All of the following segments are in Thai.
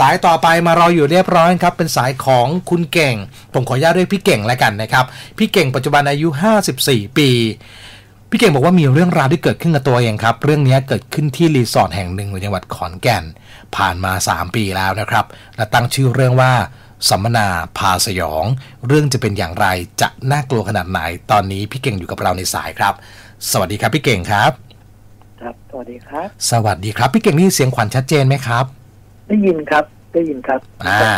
สายต่อไปมารออยู่เรียบร้อยครับเป็นสายของคุณเก่งผมขออนุญาตเรียกพี่เก่งแล้วกันนะครับพี่เก่งปัจจุบันอายุ54ปีพี่เก่งบอกว่ามีเรื่องราวที่เกิดขึ้นกับตัวเองครับเรื่องนี้เกิดขึ้นที่รีสอร์ทแห่งหนึ่งในจังหวัดขอนแก่นผ่านมา3ปีแล้วนะครับและตั้งชื่อเรื่องว่าสัมมนาพาสยองเรื่องจะเป็นอย่างไรจะน่ากลัวขนาดไหนตอนนี้พี่เก่งอยู่กับเราในสายครับสวัสดีครับพี่เก่งครับครับสวัสดีครับสวัสดีครับพี่เก่งนี่เสียงขวัญชัดเจนไหมครับได้ยินครับได้ยินครับ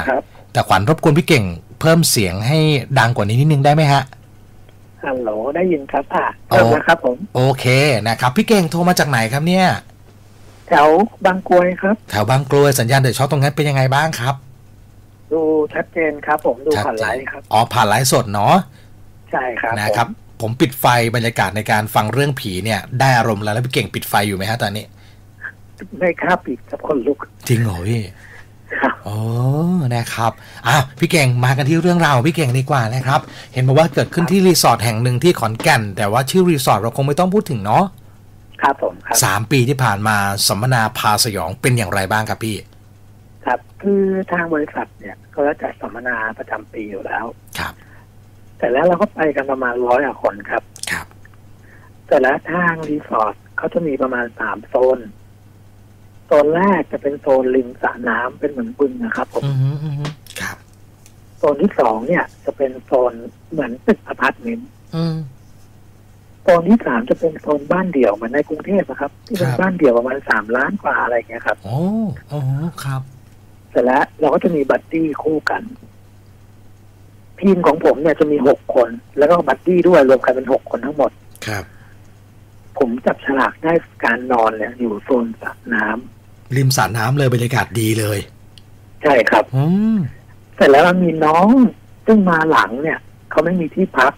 ครับแต่ขวัญรบกวนพี่เก่งเพิ่มเสียงให้ดังกว่านี้นิดนึงได้ไหมฮะฮัลโหลได้ยินครับเริ่มแล้วครับผมโอเคนะครับพี่เก่งโทรมาจากไหนครับเนี่ยแถวบางกรวยครับแถวบางกรวยสัญญาณเดือดช็อตตรงนั้นเป็นยังไงบ้างครับดูชัดเจนครับผมดูผ่านไลฟ์ครับอ๋อผ่านไลฟ์สดเนาะใช่ครับนะครับผมปิดไฟบรรยากาศในการฟังเรื่องผีเนี่ยได้อารมณ์แล้วแล้วพี่เก่งปิดไฟอยู่ไหมฮะตอนนี้ไม่ครับปิดครับคนลุกจริงเหรอพี่ครับโอ้นะครับพี่เก่งมากันที่เรื่องราวพี่เก่งดีกว่านะครับเห็นบอกว่าเกิดขึ้นที่รีสอร์ทแห่งหนึ่งที่ขอนแก่นแต่ว่าชื่อรีสอร์ทเราคงไม่ต้องพูดถึงเนาะครับผมครับ3 ปีที่ผ่านมาสัมมนาพาสยองเป็นอย่างไรบ้างครับพี่ครับคือทางบริษัทเนี่ยเขาจะจัดสัมมนาประจำปีอยู่แล้วครับแต่แล้วเราก็ไปกันประมาณ100 คนครับครับแต่ละทางรีสอร์ทเขาจะมีประมาณ3 โซนโซนแรกจะเป็นโซนริมสระน้ำเป็นเหมือนบึงนะครับผมครับโซนที่2เนี่ยจะเป็นโซนเหมือนตึกอพาร์ตเมนต์โซนที่3จะเป็นโซนบ้านเดี่ยวเหมือนในกรุงเทพนะครับที่เป็นบ้านเดี่ยวประมาณ3 ล้านกว่าอะไรเงี้ยครับโอ้โอ้ครับแต่แล้วเราก็จะมีบัดดี้คู่กันทีมของผมเนี่ยจะมี6 คนแล้วก็บัดดี้ด้วยรวมกันเป็น6 คนทั้งหมดครับผมจับฉลากได้การนอนเนี่ยอยู่โซนสระน้ำริมสระน้ำเลยบรรยากาศดีเลยใช่ครับเสร็จแล้วมีน้องซึ่งมาหลังเนี่ยเขาไม่มีที่พัก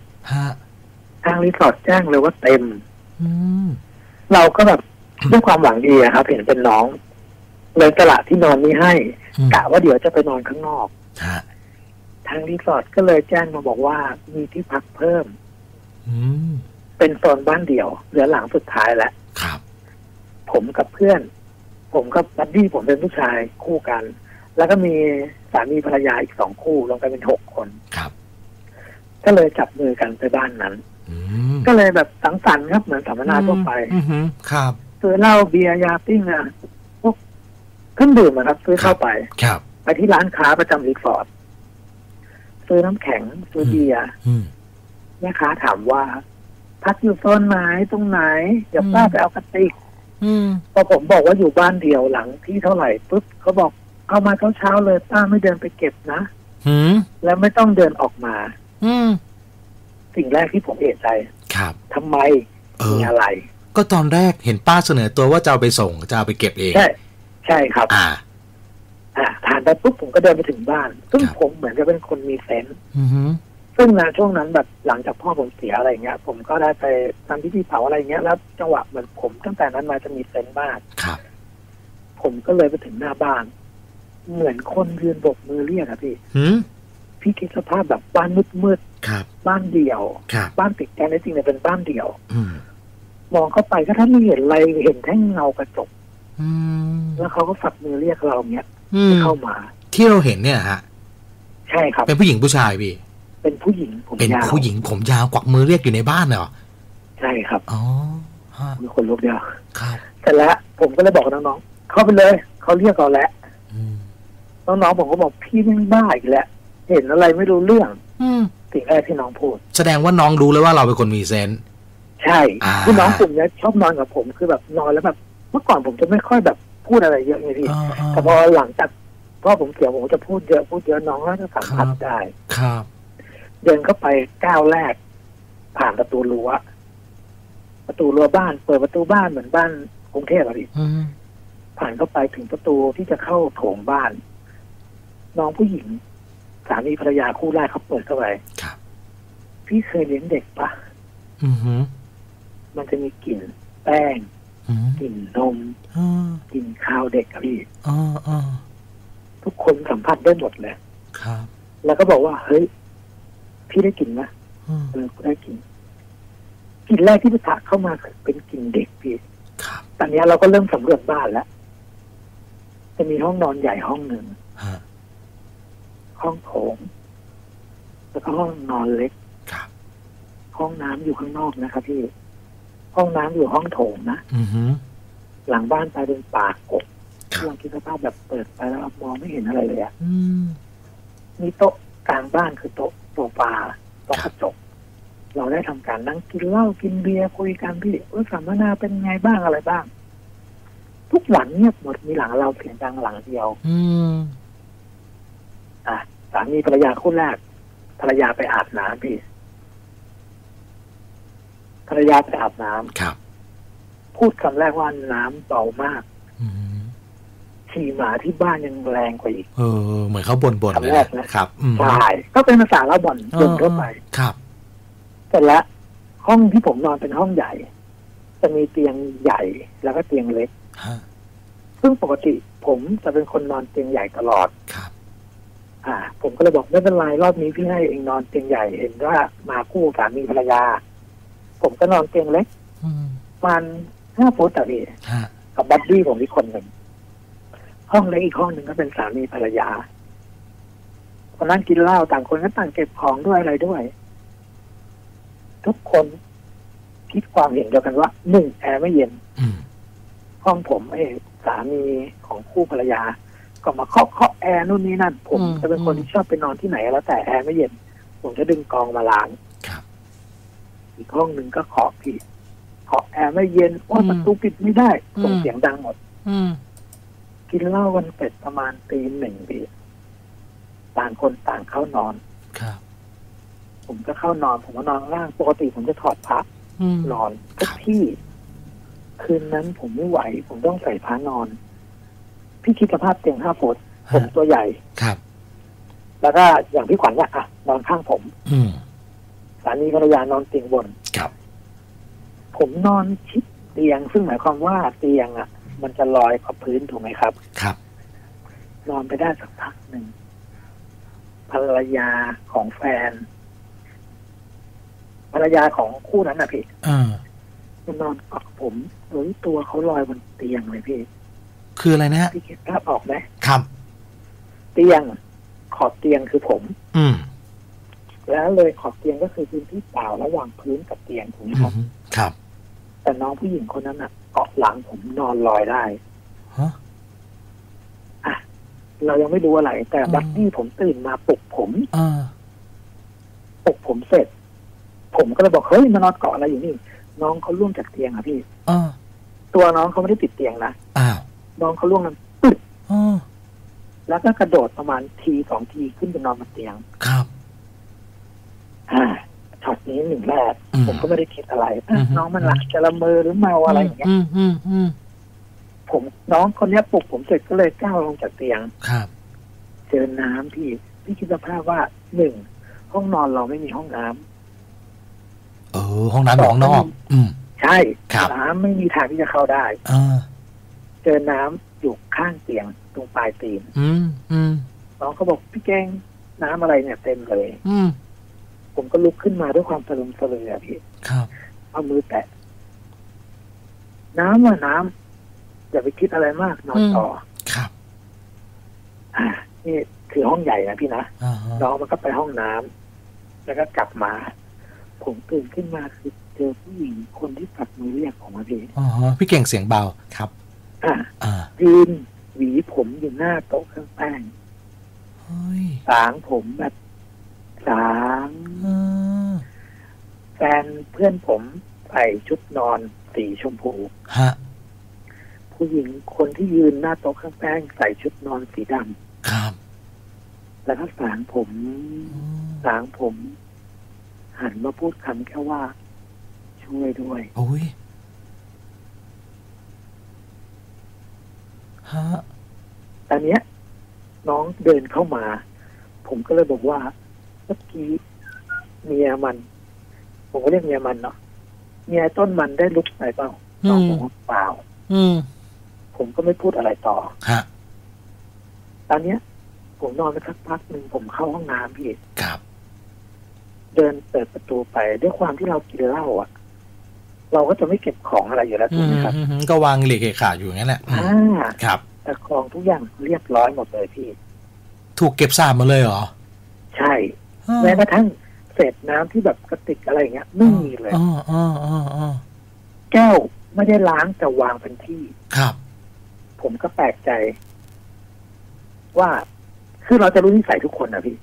ทางรีสอร์ทแจ้งเลยว่าเต็มเราก็แบบด้วยความหวังดีครับเห็นเป็นน้องเลยสละที่นอนนี้ให้กะว่าเดี๋ยวจะไปนอนข้างนอกทางรีสอร์ทก็เลยแจ้งมาบอกว่ามีที่พักเพิ่มเป็นโซนบ้านเดี่ยวเหลือหลังสุดท้ายแล้วครับผมกับเพื่อนผมกับบัดดี้ผมเป็นผู้ชายคู่กันแล้วก็มีสามีภรรยาอีก2 คู่รวมกันเป็น6 คนครับก็เลยจับมือกันไปบ้านนั้นก็เลยแบบสังสรรค์ครับเหมือนสัมมนาทั่วไปครับซื้อเหล้าเบียร์ยาปิ้งพวกเครื่องดื่มนะครับซื้อเข้าไปครับไปที่ร้านค้าประจำรีสอร์ทซื้อน้ำแข็งซื้อเบียร์แม่ค้าถามว่าพักอยู่โซนไหนตรงไหนเดี๋ยวป้าไปเอากระติกพอผมบอกว่าอยู่บ้านเดียวหลังที่เท่าไหร่ปุ๊บเขาบอกเอามาเช้าเลยป้าไม่เดินไปเก็บนะแล้วไม่ต้องเดินออกมาสิ่งแรกที่ผมเอะใจครับทำไมมีอะไรก็ตอนแรกเห็นป้าเสนอตัวว่าจะเอาไปส่งจะเอาไปเก็บเองใช่ใช่ครับทานไปปุ๊บผมก็เดินไปถึงบ้านซึ่งผมเหมือนจะเป็นคนมีเซนส์ซึ่งในช่วงนั้นแบบหลังจากพ่อผมเสียอะไรเงี้ยผมก็ได้ไปทำพิธีเผาอะไรเงี้ยแล้วจังหวะเหมือนผมตั้งแต่นั้นมาจะมีเซนส์มากครับผมก็เลยไปถึงหน้าบ้านเหมือนคนยืนโบกมือเรียกครับพี่พี่คิดสภาพแบบบ้านมืดๆครับบ้านเดี่ยวบ้านติดกันจริงๆเนี่ยเป็นบ้านเดี่ยวมองเข้าไปก็ท่านไม่เห็นอะไรเห็นแค่เงากระจกแล้วเขาก็ฝักมือเรียกเราเงี้ยเข้ามาที่เราเห็นเนี่ยฮะใช่ครับเป็นผู้หญิงผู้ชายพี่เป็นผู้หญิงผมยาวเป็นผู้หญิงผมยาวกวักมือเรียกอยู่ในบ้านเหรอใช่ครับอ๋อมีคนลุกเดียวครับแต่ละผมก็เลยบอกน้องๆเข้าไปเลยเขาเรียกเราแล้วน้องๆผมก็บอกพี่แม่งบ้าอีกแล้วเห็นอะไรไม่รู้เรื่องสิ่งแรกที่น้องพูดแสดงว่าน้องรู้แล้วว่าเราเป็นคนมีเซนส์ใช่คือน้องกลุ่มนี้ชอบนอนกับผมคือแบบนอนแล้วแบบเมื่อก่อนผมจะไม่ค่อยแบบพูดอะไรเยอะไงพี่แต่พอหลังจากพ่อผมเสียผมจะพูดเยอะน้องก็จะสัมผัสได้ครับเดินเข้าไปก้าวแรกผ่านประตูรั้วบ้านเปิดประตูบ้านเหมือนบ้านกรุงเทพอะไรผ่านเข้าไปถึงประตูที่จะเข้าโถงบ้านน้องผู้หญิงสามีภรรยาคู่แรกเขาเปิดเข้าไปพี่เคยเลี้ยงเด็กปะมันจะมีกลิ่นแป้งกลิ่นนมกลิ่นข้าวเด็กครับพี่ทุกคนสัมผัสได้หมดเลยแล้วก็บอกว่าเฮ้ยพี่ได้กลิ่นไหมได้กลิ่นกลิ่นแรกที่พิษะเข้ามาเป็นกลิ่นเด็กพี่ตอนนี้เราก็เริ่มสำรวจบ้านแล้วจะมีห้องนอนใหญ่ห้องหนึ่ง ห้องโถงแล้วก็ห้องนอนเล็กห้องน้ำอยู่ข้างนอกนะครับพี่ห้องน้ำอยู่ห้องโถงนะหลังบ้านไปเป็นป่ากบลองคิดสภาพแบบเปิดไปแล้วมองไม่เห็นอะไรเลยอ่ะมีโต๊ะกลางบ้านคือโต๊ะโซฟาโต๊ะกระจกเราได้ทำการนั่งกินเหล้ากินเบียร์คุยกันพี่สัมมนาเป็นไงบ้างอะไรบ้างทุกหลังเงียบหมดมีหลังเราเสียงดังหลังเดียวสามีภรรยาคู่แรกภรรยาไปอาบน้ำพี่ภรรยาไปอาบน้ำครับพูดคำแรกว่าน้ำเบามากฉี่หมาที่บ้านยังแรงกว่าอีกเหมือนเขาบ่นๆเลยนะครับใช่ก็เป็นภาษาละบ่นเข้าไปครับแต่ละห้องที่ผมนอนเป็นห้องใหญ่จะมีเตียงใหญ่แล้วก็เตียงเล็กซึ่งปกติผมจะเป็นคนนอนเตียงใหญ่ตลอดครับผมก็เลยบอกไม่เป็นไรรอบนี้พี่ให้เองนอนเตียงใหญ่เห็นว่ามาคู่สามีภรรยาผมก็นอนเตียงเล็กมัน5 ฟุตต่อพี่กับบัดดี้ผมอีกคนหนึ่งห้องเล็กอีกห้องหนึ่งก็เป็นสามีภรรยาคนนั้นกินเหล้าต่างคนก็ต่างเก็บของด้วยอะไรด้วยทุกคนคิดความเห็นเดียวกันว่า1แอร์ไม่เย็นห้องผมสามีของคู่ภรรยาก็มาเคาะแอร์นู่นนี่นั่นผมจะเป็นคนที่ชอบไปนอนที่ไหนแล้วแต่แอร์ไม่เย็นผมจะดึงกองมาล้างอีกห้องหนึ่งก็เคาะแอร์ไม่เย็นว่าประตูปิดไม่ได้ส่งเสียงดังหมดกินเหล้าวันเป็ดประมาณตี 1พี่ต่างคนต่างเข้านอนครับผมก็เข้านอนผมก็นอนล่างปกติผมจะถอดผ้านอนทุกที่คืนนั้นผมไม่ไหวผมต้องใส่ผ้านอนพี่คิดสภาพเตียง5 ฟุตผมตัวใหญ่ครับแล้วก็อย่างพี่ขวัญเนี่ยนอนข้างผมสามีภรรยานอนเตียงบนครับผมนอนชิดเตียงซึ่งหมายความว่าเตียงมันจะลอยกับพื้นถูกไหมครับครับนอนไปได้สักพักหนึ่งภรรยาของแฟนภรรยาของคู่นั้นนะพี่มันนอนกอดผมโดยตัวเขาลอยบนเตียงเลยพี่คืออะไรนะฮะพี่เก็บภาพออกไหมครับเตียงขอบเตียงคือผมแล้วเลยขอบเตียงก็คือพื้นที่เปล่าระหว่างพื้นกับเตียงถูกไหมครับครับแต่น้องผู้หญิงคนนั้นเกาะหลังผมนอนลอยได้เรายังไม่รู้อะไรแต่บัดดี้ผมตื่นมาปลุกผมเสร็จผมก็เลยบอกเฮ้ยมานอนเกาะอะไรอยู่นี่น้องเขาล่วงจากเตียงอ่ะพี่ตัวน้องเขาไม่ได้ติดเตียงนะน้องเขาล่วงนั้นปึ๊บแล้วก็กระโดดประมาณที 2 ทีขึ้นไปนอนบนเตียงครับช็อตนี้1แรกผมก็ไม่ได้คิดอะไรน้องมันหลับจะละเมอหรือเมาอะไรอย่างเงี้ยผมน้องคนนี้ปลุกผมเสร็จก็เลยก้าวลงจากเตียงครับเจอน้ำพี่คิดสภาพว่า1ห้องนอนเราไม่มีห้องน้ำห้องน้ำของนอกใช่น้ำไม่มีทางที่จะเข้าได้เจอน้ำอยู่ข้างเตียงตรงปลายเตียงน้องเขาบอกพี่แกงน้ำอะไรเนี่ยเต็มเลยผมก็ลุกขึ้นมาด้วยความสะดุ้งสะเลือพี่เอามือแตะน้ำอย่าไปคิดอะไรมากนอนต่อครับนี่คือห้องใหญ่นะพี่นะน้องมันก็ไปห้องน้ำแล้วก็กลับมาผมตื่นขึ้นมาคือเจอผู้หญิงคนที่ฝักมือเรียกของมาพี่พี่เก่งเสียงเบาครับยืนหวีผมอยู่หน้าโต๊ะเครื่องแป้งสางผมแบบสางแฟนเพื่อนผมใส่ชุดนอนสีชมพูผู้หญิงคนที่ยืนหน้าโต๊ะเครื่องแป้งใส่ชุดนอนสีดำครับแล้วก็สางผมหันมาพูดคำแค่ว่าช่วยด้วยโอ้ยตอนเนี้ยน้องเดินเข้ามาผมก็เลยบอกว่าเมื่อกี้เมียมันผมก็เรียกเมียมันเนาะเมียต้นมันได้ลุกไปเปล่าน้องบอกเปล่าผมก็ไม่พูดอะไรต่อตอนเนี้ยผมนอนไปสักพักหนึ่งผมเข้าห้องน้ำพี่ครับเดินเปิดประตูไปด้วยความที่เรากินเหล้าเราก็จะไม่เก็บของอะไรอยู่แล้วถูกไหมครับก็วางเหล็กขาอยู่งั้นแหละครับแต่ของทุกอย่างเรียบร้อยหมดเลยพี่ ถูกเก็บสาบมาเลยเหรอใช่แม้กระทั่งเศษน้ำที่แบบกระติกอะไรอย่างเงี้ยไม่มีเลยแก้วไม่ได้ล้างแต่วางเป็นที่ครับผมก็แปลกใจว่าคือเราจะรู้นิสัยทุกคนนะพี่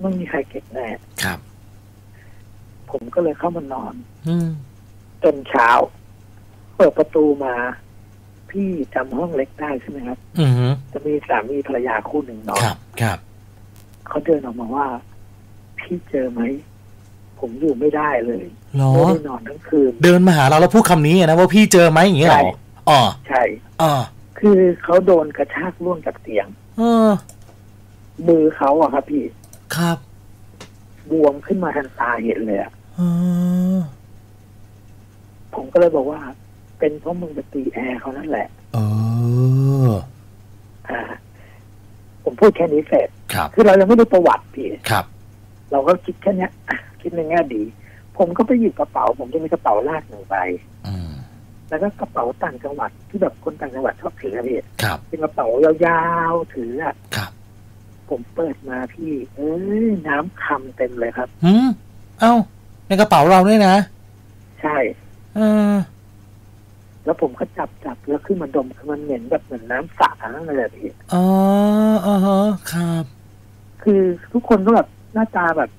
ไม่มีใครเก็บแน่ครับผมก็เลยเข้ามานอนจนเช้าเปิดประตูมาพี่จำห้องเล็กได้ใช่ไหมครับจะมีสามีภรรยาคู่หนึ่งเนาะครับเขาเดินออกมาว่าพี่เจอไหมผมอยู่ไม่ได้เลยไม่ได้นอนทั้งคืนเดินมาหาเราแล้วพูดคำนี้นะว่าพี่เจอไหมอย่างเงี้ยอ๋อใช่อ๋อคือเขาโดนกระชากล่วงจากเตียงมือเขาอะครับพี่ครับบวมขึ้นมาทันตาเห็นเลยอะผมก็เลยบอกว่าเป็นเพราะมึงไปตีแอร์เขานั่นแหละผมพูดแค่นี้เสร็จคือเรายังไม่ได้ประวัติพี่ครับเราก็คิดแค่นี้คิดในแง่ดีผมก็ไปหยิบกระเป๋าผมจะมีกระเป๋าลากหนึ่งใบแล้วก็กระเป๋าต่างจังหวัดที่แบบคนต่างจังหวัดชอบถือพี่เป็นกระเป๋ายาวๆถืออ่ะผมเปิดมาพี่เอ้ยน้ำคำเต็มเลยครับเอ้าในกระเป๋าเราด้วยนะใช่แล้วผมก็จับแล้วขึ้นมาดมคือมันเหม็นแบบเหมือนน้ำสาอะไรแบบนี้อ๋ออ๋อครับคือทุกคนก็แบบหน้าตาแบบ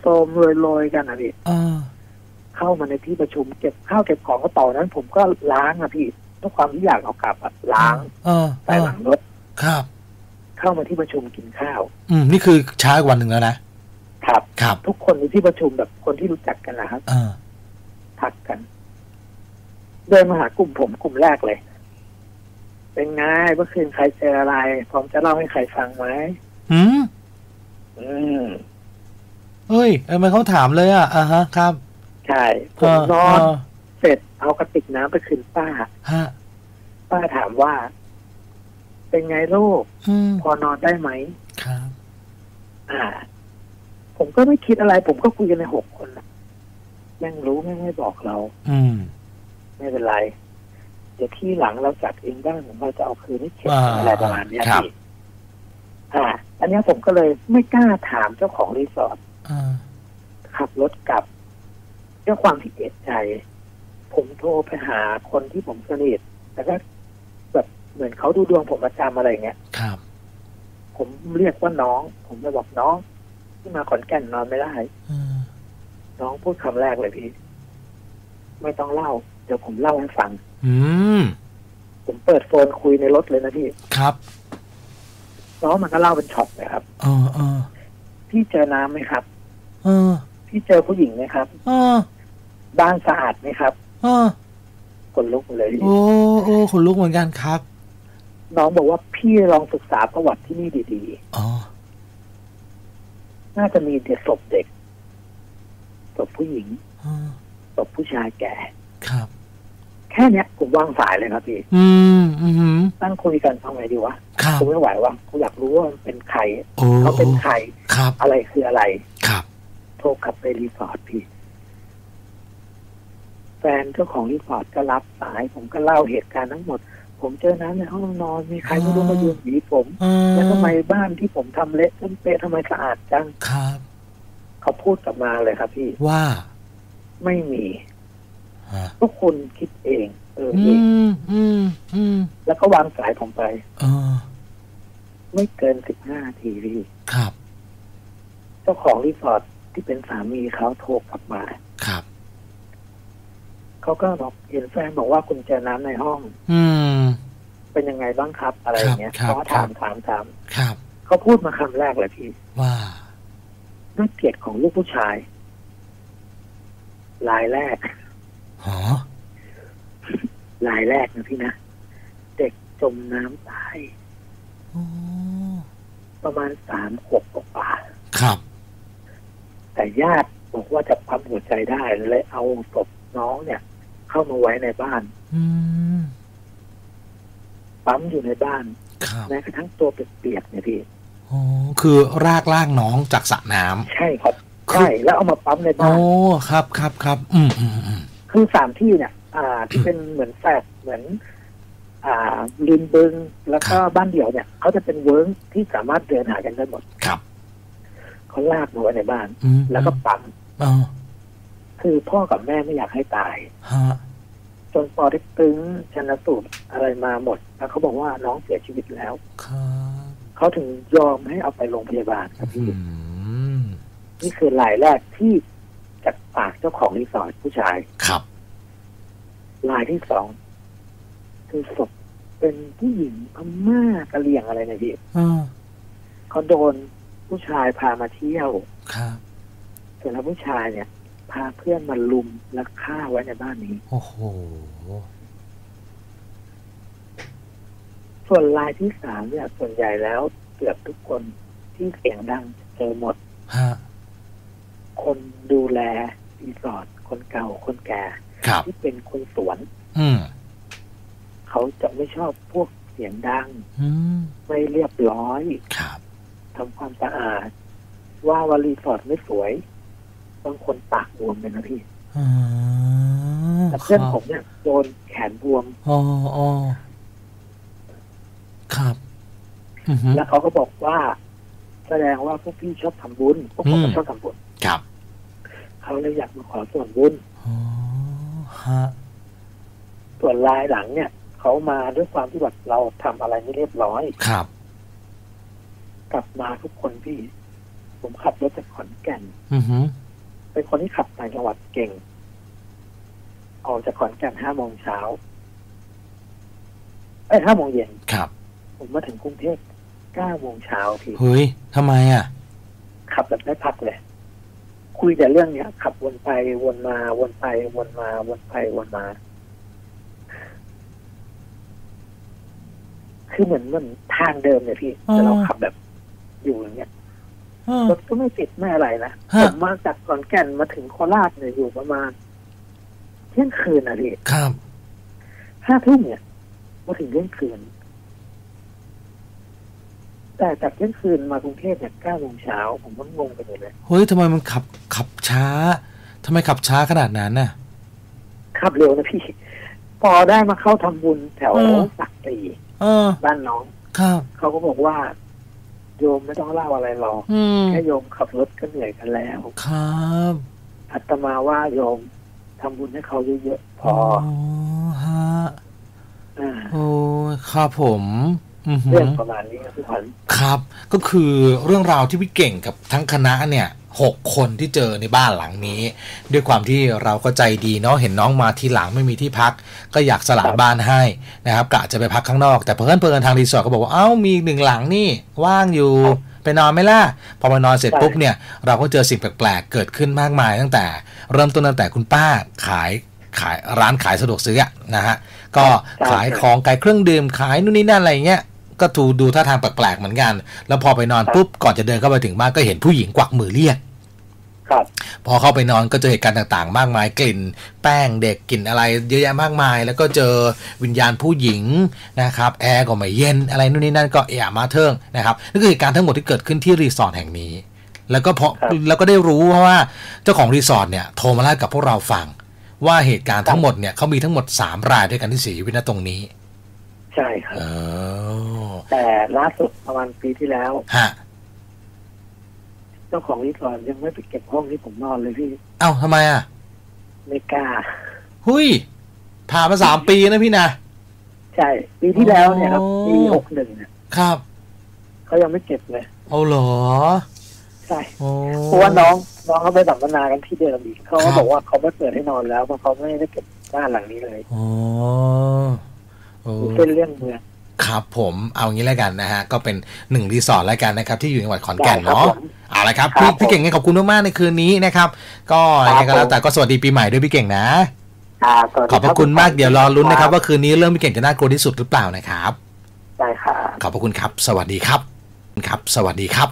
โสมๆลอยๆกันนะพี่เข้ามาในที่ประชุมเก็บข้าวเก็บของกระเป๋านั้นผมก็ล้างอ่ะพี่ด้วยความที่อยากเอากลับล้างใส่หลังรถครับเข้ามาที่ประชุมกินข้าวนี่คือช้ากว่าวันหนึ่งแล้วนะครับครับทุกคนในที่ประชุมแบบคนที่รู้จักกันนะครับทักกันเดินมาหากลุ่มผมกลุ่มแรกเลยเป็นไงเมื่อคืนใครเจออะไรพร้อมจะเล่าให้ใครฟังไหมเฮ้ยมันเขาถามเลยอ่ะฮะครับใช่ผมนอนเสร็จเอากระติกน้ำไปคืนป้าป้าถามว่าเป็นไงลูกพอนอนได้ไหมครับผมก็ไม่คิดอะไรผมก็คุยกันในหกคนยังรู้ไม่บอกเราไม่เป็นไรเดี๋ยวที่หลังเราจัดเองได้ผมเราจะเอาคืนให้เช็คอะไรประมาณนี้พี่อันนี้ผมก็เลยไม่กล้าถามเจ้าของรีสอร์ทขับรถกลับด้วยความที่เอะใจผมโทรไปหาคนที่ผมสนิทแล้วก็แบบเหมือนเขาดูดวงผมประจำอะไรเงี้ยครับผมเรียกว่าน้องผมไปบอกน้องที่มาขอนแก่นนอนไม่ได้น้องพูดคำแรกเลยพี่ไม่ต้องเล่าเดี๋ยวผมเล่าให้ฟังผมเปิดโฟนคุยในรถเลยนะพี่ครับน้องมันก็เล่าเป็นช็อตเลยครับพี่เจอน้ำไหมครับพี่เจอผู้หญิงไหมครับบ้านสะอาดไหมครับขนลุกเลยโอ้ขนลุกเหมือนกันครับน้องบอกว่าพี่ลองศึกษาประวัติที่นี่ดีๆน่าจะมีแต่ศพเด็กศพผู้หญิงศพผู้ชายแก่ครับแค่เนี้ยผมวางสายเลยครับพี่ตั้งคุยกันทำไงดีวะผมไม่ไหววะผมอยากรู้ว่าเป็นใครเขาเป็นใครอะไรคืออะไรครับโทรกลับไปรีสอร์ทพี่แฟนเจ้าของรีสอร์ทก็รับสายผมก็เล่าเหตุการณ์ทั้งหมดผมเจอน้ำในห้องนอนมีใครไม่รู้มายืนหวีผมแล้วทำไมบ้านที่ผมทำเละต้นเปะทำไมสะอาดจังครับเขาพูดกลับมาเลยครับพี่ว่าไม่มีทุกคนคิดเองแล้วก็วางสายผมไปไม่เกิน15 นาทีพี่ครับเจ้าของรีสอร์ทที่เป็นสามีเขาโทรกลับมาครับเขาก็บอกเห็นแฟนบอกว่าคุณเจอน้ำในห้องเป็นยังไงบ้างครับอะไรอย่างเงี้ยเขาถามครับเขาพูดมาคำแรกเลยพี่ว่าด้วยเกียรติของลูกผู้ชายรายแรกนะพี่นะเด็กจมน้ำตายประมาณ3 ขวบกว่าครับแต่ญาติบอกว่าจะปั๊มหัวใจได้เลยเอาศพน้องเนี่ยเข้ามาไว้ในบ้านปั๊มอยู่ในบ้านแม้กระทั่งตัวเปียกๆเนี่ยพี่อ๋อคือรากล่างน้องจากสระน้ำใช่ครับใช่แล้วเอามาปั๊มในบ้านโอ้ครับครับครับคือ3 ที่เนี่ยที่เป็นเหมือนแฝดเหมือน ริมบึงแล้วก็บ้านเดี่ยวเนี่ยเขาจะเป็นเวิร์กที่สามารถเดินหากันได้หมดครับเขาลากหัวในบ้านแล้วก็ปั๊มคือพ่อกับแม่ไม่อยากให้ตายจนปอได้ตึงชันสูตรอะไรมาหมดแล้วเขาบอกว่าน้องเสียชีวิตแล้วเขาถึงยอมให้เอาไปโรงพยาบาลครับพี่นี่คือรายแรกที่จากปากเจ้าของรีสอร์ทผู้ชายครับรายที่สองคือศพเป็นผู้หญิงพม่ากะเหรี่ยงอะไรนะพี่เขาโดนผู้ชายพามาเที่ยวครับแต่แล้วผู้ชายเนี่ยพาเพื่อนมาลุมและฆ่าไว้ในบ้านนี้โอ้โหส่วนรายที่สามเนี่ยส่วนใหญ่แล้วเกือบทุกคนที่เสียงดังเจอหมดคนดูแลรีสอร์ทคนเก่าคนแก่ที่เป็นคนสวนเขาจะไม่ชอบพวกเสียงดังไม่เรียบร้อยทำความสะอาดว่ารีสอร์ทไม่สวยบางคนปากบวมเลยนะพี่แต่เพื่อนผมเนี่ยโดนแขนบวมครับแล้วเขาก็บอกว่าแสดงว่าพวกพี่ชอบทำบุญพวกผมชอบทำบุญครับเขาเลยอยากมาขอส่วนบุญส่วนรายหลังเนี่ยเขามาด้วยความที่แบบเราทำอะไรไม่เรียบร้อยครับกลับมาทุกคนพี่ผมขับรถจากขอนแก่นเป็นคนที่ขับต่างจังหวัดเก่งออกจากขอนแก่น5 โมงเช้า5 โมงเย็นครับผมมาถึงกรุงเทพ9 โมงเช้าพี่เฮ้ยทำไมอ่ะขับแบบไม่พักเลยคุยแต่เรื่องเนี้ยขับวนไปวนมาวนไปวนมาวนไปวนมาคือเหมือนทางเดิมเนี่ยพี่แต่เราขับแบบอยู่อย่างเงี้ยรถก็ไม่ติดไม่อะไรนะผมมาจากขอนแก่นมาถึงโคราชเนี่ยอยู่ประมาณเที่ยงคืนนะพี่ครับ5 ทุ่มเนี่ยมาถึงเที่ยงคืนแต่จากเที่ยงคืนมากรุงเทพเนี่ย9 โมงเช้าผมก็งงไปหมดเลยเฮ้ยทำไมมันขับช้าทำไมขับช้าขนาดนั้นน่ะขับเร็วนะพี่พอได้มาเข้าทำบุญแถวสักตีบ้านน้องเขาก็บอกว่าโยมไม่ต้องเล่าอะไรหรอกแค่โยมขับรถก็เหนื่อยกันแล้วครับอาตมาว่าโยมทำบุญให้เขาเยอะๆพอฮะโอ้ครับผมเรื่องประมาณนี้ครับพี่ขวัญครับก็คือเรื่องราวที่พี่เก่งกับทั้งคณะเนี่ย6 คนที่เจอในบ้านหลังนี้ด้วยความที่เราก็ใจดีเนาะเห็นน้องมาทีหลังไม่มีที่พักก็อยากสละบ้านให้นะครับกะจะไปพักข้างนอกแต่เพื่อนทางรีสอร์ทเขาบอกว่าเอ้ามี1 หลังนี่ว่างอยู่ไปนอนไหมล่ะพอมานอนเสร็จปุ๊บเนี่ยเราก็เจอสิ่งแปลกๆเกิดขึ้นมากมายตั้งแต่เริ่มต้นตั้งแต่คุณป้าขายร้านขายสะดวกซื้อนะฮะก็ขายของขายเครื่องดื่มขายนู่นนี่นั่นอะไรเงี้ยก็ดูท่าทางแปลกๆเหมือนกันแล้วพอไปนอนปุ๊บก่อนจะเดินเข้าไปถึงบ้านก็เห็นผู้หญิงกวักมือเรียกพอเข้าไปนอนก็เจอเหตุการณ์ต่างๆมากมายกลิ่นแป้งเด็กกลิ่นอะไรเยอะแยะมากมายแล้วก็เจอวิญญาณผู้หญิงนะครับแอร์ก็ไม่เย็นอะไรนู่นนี่นั่นก็เอะมาเทิงนะครับนี่คือเหตุการณ์ทั้งหมดที่เกิดขึ้นที่รีสอร์ทแห่งนี้แล้วก็ได้รู้ว่าเจ้าของรีสอร์ทเนี่ยโทรมาเล่ากับพวกเราฟังว่าเหตุการณ์ทั้งหมดเนี่ยเขามีทั้งหมด3 รายด้วยกันที่เสียชีวิตณตรงนี้ใช่ครับแต่ล่าสุดประมาณปีที่แล้วเจ้าของรีสอร์ทยังไม่ไปเก็บห้องที่ผมนอนเลยพี่เอ้าทำไมอ่ะไม่กล้าหุ้ยผ่านมา3 ปีนะพี่นะใช่ปีที่แล้วเนี่ยครับปี61เนี่ยครับเขายังไม่เก็บเลยเอาเหรอใช่เพราะว่าน้องเขาไปสัมมนากันที่เดลบีเขาบอกว่าเขาไม่เปิดให้นอนแล้วเพราะเขาไม่ได้เก็บบ้านหลังนี้เลยอ๋อเป็นเรื่องเมืองครับผมเอางี้แล้วกันนะฮะก็เป็น1 รีสอร์ทแล้วกันนะครับที่อยู่จังหวัดขอนแก่นเนาะเอาละครับพี่เก่งขอบคุณมากๆในคืนนี้นะครับก็ยังไงก็แล้วแต่ก็สวัสดีปีใหม่ด้วยพี่เก่งนะขอบพระคุณมากเดี๋ยวรอลุ้นนะครับว่าคืนนี้เรื่องพี่เก่งจะน่ากลัวที่สุดหรือเปล่านะครับได้ค่ะขอบพระคุณครับสวัสดีครับ